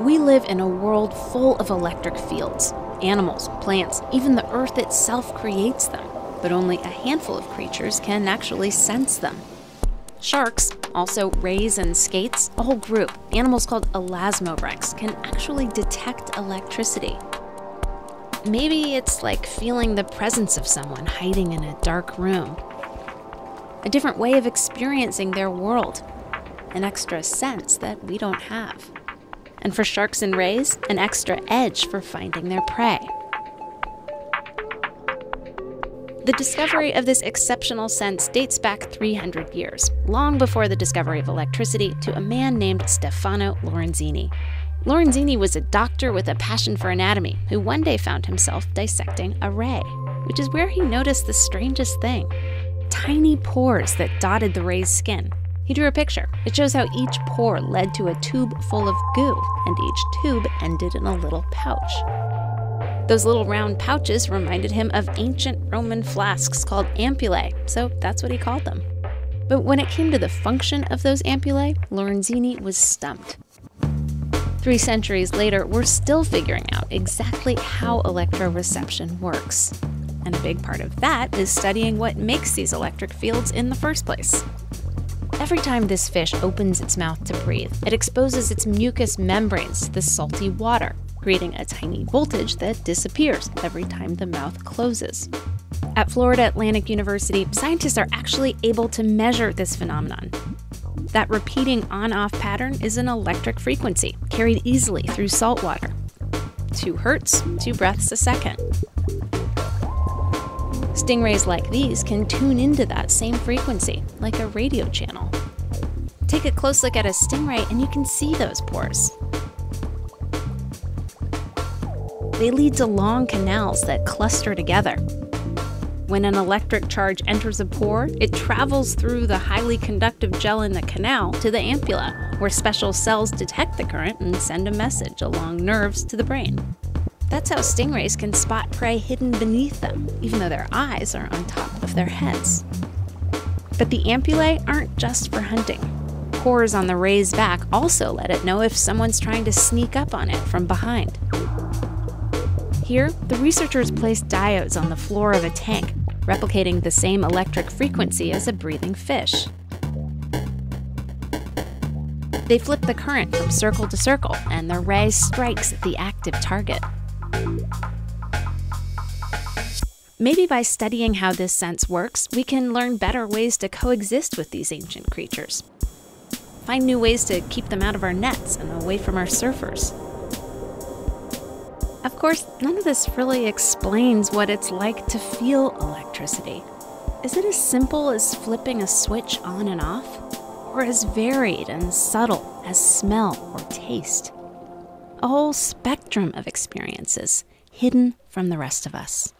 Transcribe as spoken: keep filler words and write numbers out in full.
We live in a world full of electric fields. Animals, plants, even the Earth itself creates them, but only a handful of creatures can actually sense them. Sharks, also rays and skates, a whole group, animals called elasmobranchs, can actually detect electricity. Maybe it's like feeling the presence of someone hiding in a dark room. A different way of experiencing their world. An extra sense that we don't have. And for sharks and rays, an extra edge for finding their prey. The discovery of this exceptional sense dates back three hundred years, long before the discovery of electricity, to a man named Stefano Lorenzini. Lorenzini was a doctor with a passion for anatomy who one day found himself dissecting a ray, which is where he noticed the strangest thing. Tiny pores that dotted the ray's skin. He drew a picture. It shows how each pore led to a tube full of goo, and each tube ended in a little pouch. Those little round pouches reminded him of ancient Roman flasks called ampullae, so that's what he called them. But when it came to the function of those ampullae, Lorenzini was stumped. Three centuries later, we're still figuring out exactly how electroreception works. And a big part of that is studying what makes these electric fields in the first place. Every time this fish opens its mouth to breathe, it exposes its mucous membranes to the salty water, creating a tiny voltage that disappears every time the mouth closes. At Florida Atlantic University, scientists are actually able to measure this phenomenon. That repeating on-off pattern is an electric frequency, carried easily through salt water. Two hertz, two breaths a second. Stingrays like these can tune into that same frequency, like a radio channel. Take a close look at a stingray and you can see those pores. They lead to long canals that cluster together. When an electric charge enters a pore, it travels through the highly conductive gel in the canal to the ampulla, where special cells detect the current and send a message along nerves to the brain. That's how stingrays can spot prey hidden beneath them, even though their eyes are on top of their heads. But the ampullae aren't just for hunting. Pores on the ray's back also let it know if someone's trying to sneak up on it from behind. Here, the researchers placed diodes on the floor of a tank, replicating the same electric frequency as a breathing fish. They flip the current from circle to circle, and the ray strikes the active target. Maybe by studying how this sense works, we can learn better ways to coexist with these ancient creatures. Find new ways to keep them out of our nets and away from our surfers. Of course, none of this really explains what it's like to feel electricity. Is it as simple as flipping a switch on and off? Or as varied and subtle as smell or taste? A whole spectrum of experiences hidden from the rest of us.